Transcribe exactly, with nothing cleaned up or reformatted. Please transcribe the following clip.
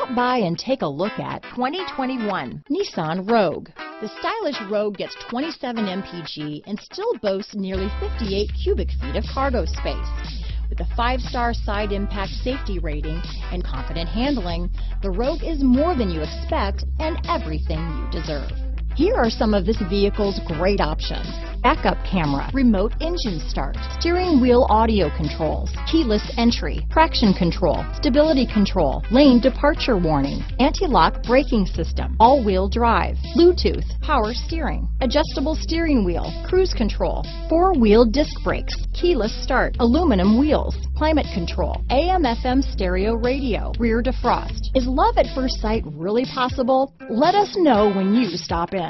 Stop by and take a look at twenty twenty-one Nissan Rogue. The stylish Rogue gets twenty-seven M P G and still boasts nearly fifty-eight cubic feet of cargo space. With a five-star side impact safety rating and confident handling, the Rogue is more than you expect and everything you deserve. Here are some of this vehicle's great options: backup camera, remote engine start, steering wheel audio controls, keyless entry, traction control, stability control, lane departure warning, anti-lock braking system, all-wheel drive, Bluetooth, power steering, adjustable steering wheel, cruise control, four-wheel disc brakes, keyless start, aluminum wheels, climate control, A M F M stereo radio, rear defrost. Is love at first sight really possible? Let us know when you stop in.